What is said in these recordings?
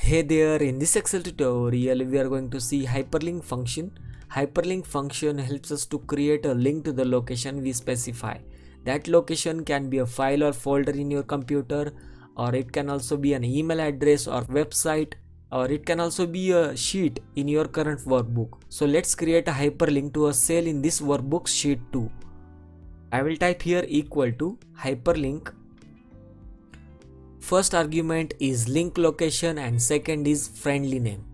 Hey there, in this Excel tutorial we are going to see hyperlink function. Hyperlink function helps us to create a link to the location we specify. That location can be a file or folder in your computer, or it can also be an email address or website, or it can also be a sheet in your current workbook. So let's create a hyperlink to a cell in this workbook, sheet 2. I will type here equal to hyperlink. First argument is link location and second is friendly name.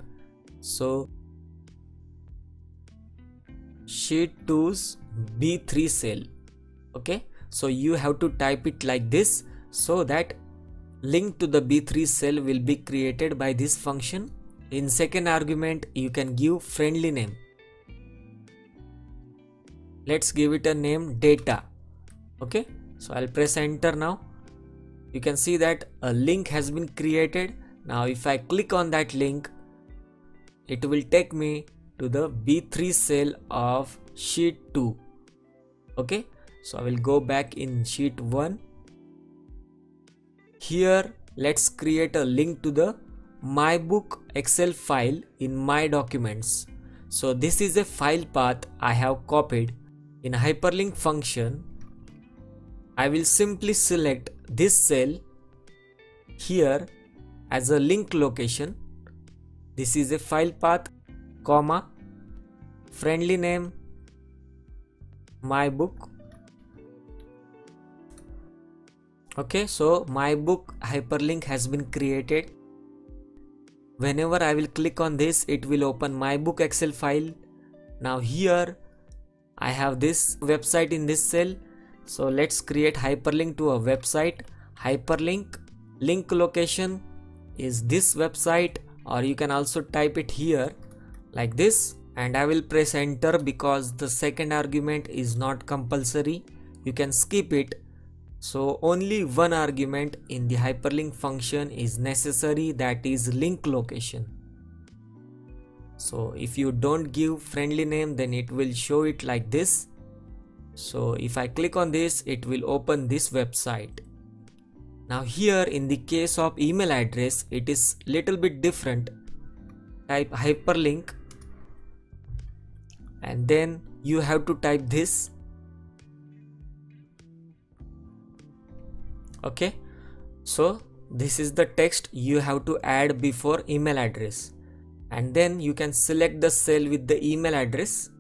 So sheet 2's B3 cell. Okay, so you have to type it like this so that link to the B3 cell will be created by this function. In second argument you can give friendly name. Let's give it a name, data. Okay, so I'll press enter now. You can see that a link has been created. Now if I click on that link, it will take me to the B3 cell of sheet 2. Okay, so I will go back in sheet 1. Here let's create a link to the My Book Excel file in My Documents. So this is a file path I have copied. In hyperlink function, I will simply select this cell here as a link location. This is a file path, comma, friendly name, my book. Okay, so my book hyperlink has been created. Whenever I will click on this, it will open my book Excel file. Now here I have this website in this cell. So let's create hyperlink to a website. Hyperlink link location is this website, or you can also type it here like this, and I will press enter because the second argument is not compulsory. You can skip it. So only one argument in the hyperlink function is necessary, that is link location. So if you don't give friendly name, then it will show it like this. So if I click on this, it will open this website. Now here in the case of email address, it is little bit different. Type hyperlink and then you have to type this. Okay, so this is the text you have to add before email address, and then you can select the cell with the email address.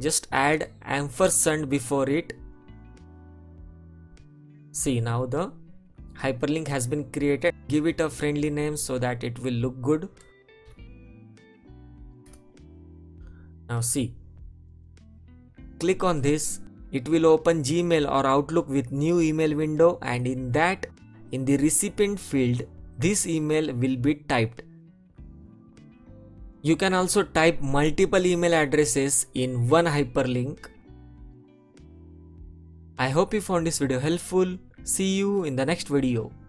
Just add ampersand before it. See, now the hyperlink has been created. Give it a friendly name so that it will look good. Now see, click on this. It will open Gmail or Outlook with new email window, and in that, in the recipient field, this email will be typed. You can also type multiple email addresses in one hyperlink. I hope you found this video helpful. See you in the next video.